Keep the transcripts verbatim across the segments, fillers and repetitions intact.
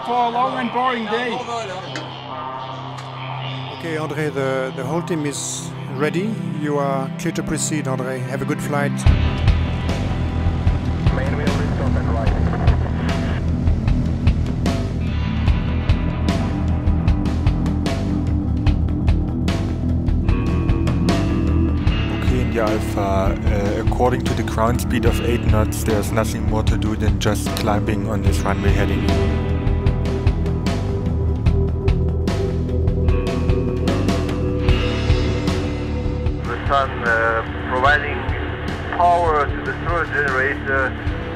up for a long and boring day. Okay, André, the, the whole team is ready. You are clear to proceed, André. Have a good flight. Main wheel restart and right. Alpha, uh, according to the ground speed of eight knots, there's nothing more to do than just climbing on this runway heading. The sun uh, providing power to the solar generator.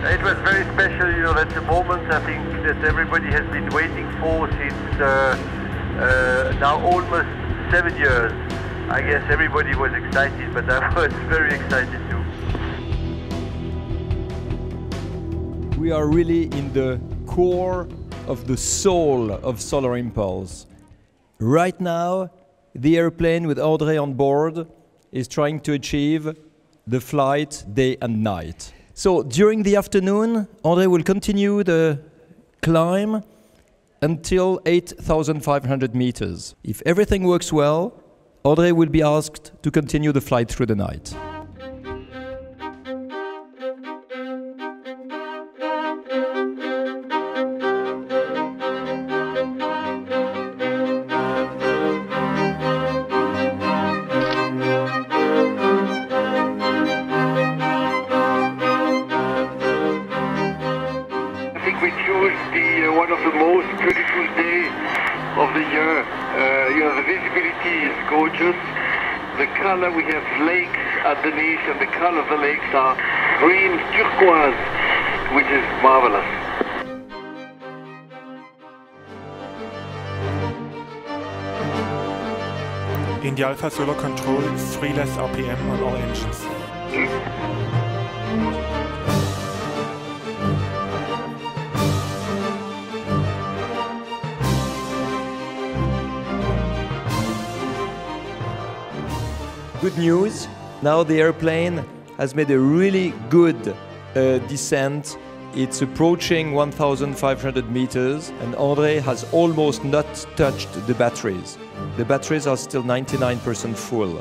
It was very special, you know, that's a moment I think that everybody has been waiting for since uh, uh, now almost seven years. I guess everybody was excited, but I was very excited too. We are really in the core of the soul of Solar Impulse. Right now, the airplane with André on board is trying to achieve the flight day and night. So during the afternoon, André will continue the climb until eight thousand five hundred meters. If everything works well, André will be asked to continue the flight through the night. I think we choose the uh, one of the most beautiful days of the year. Uh, you know, the visibility is gorgeous. The color, we have lakes underneath, and the color of the lakes are green turquoise, which is marvelous. India Alpha Solar Control is three less R P M on all engines. Mm. Good news, now the airplane has made a really good uh, descent. It's approaching one thousand five hundred meters, and André has almost not touched the batteries. The batteries are still ninety-nine percent full,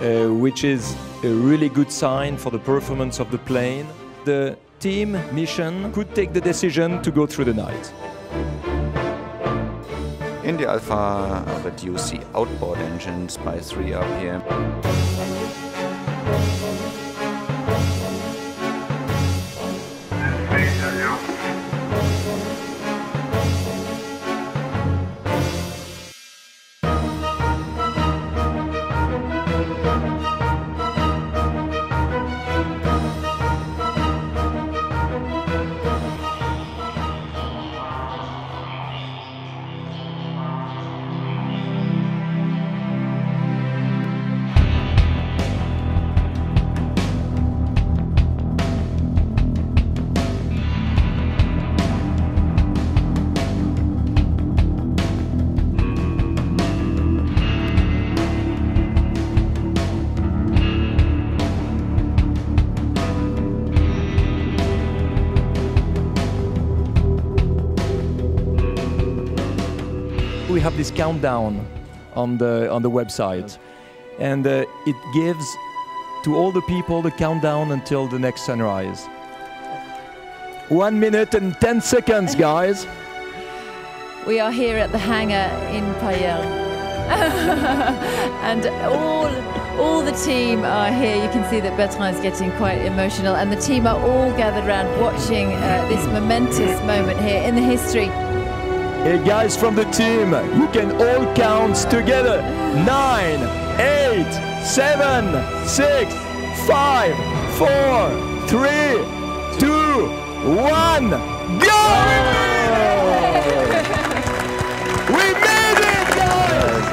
uh, which is a really good sign for the performance of the plane. The team mission could take the decision to go through the night. India Alpha reduced the outboard engines by three R P M. We have this countdown on the on the website, and uh, it gives to all the people the countdown until the next sunrise. One minute and ten seconds, guys. We are here at the hangar in Payerne, and all all the team are here. You can see that Bertrand is getting quite emotional, and the team are all gathered around watching uh, this momentous moment here in the history. Hey guys from the team, you can all count together. Nine, eight, seven, six, five, four, three, two, one, go! We made it, guys!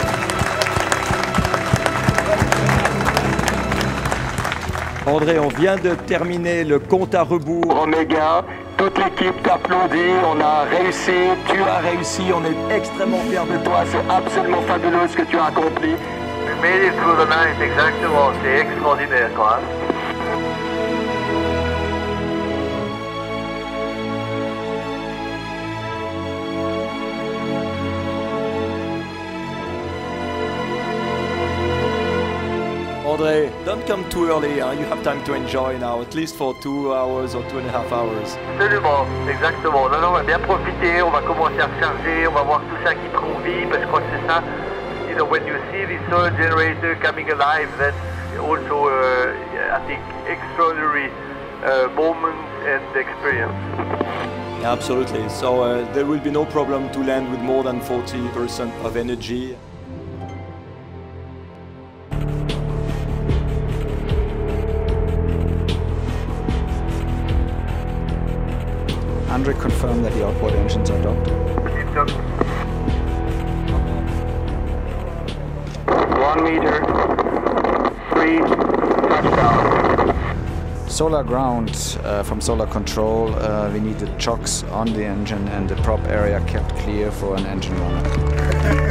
André, on vient de terminer le compte à rebours. Oméga. Toute l'équipe t'applaudit, on a réussi, tu as réussi, on est extrêmement fiers de toi, c'est absolument fabuleux ce que tu as accompli. We made it through the night, exactement, c'est extraordinaire quoi. André, don't come too early. Hein? You have time to enjoy now, at least for two hours or two and a half hours. Absolument, exactement. Non, non, on va bien profiter. On va commencer à recharger. On va voir tout ça qui prend vie, parce que je crois que c'est ça. You know, when you see the solar generator coming alive, that's also, uh, I think, extraordinary uh, moment and experience. Yeah, absolutely. So uh, there will be no problem to land with more than forty percent of energy. André confirmed that the outboard engines are docked. One meter, three, touchdown. Solar ground uh, from solar control. Uh, we needed chocks on the engine and the prop area kept clear for an engine runner.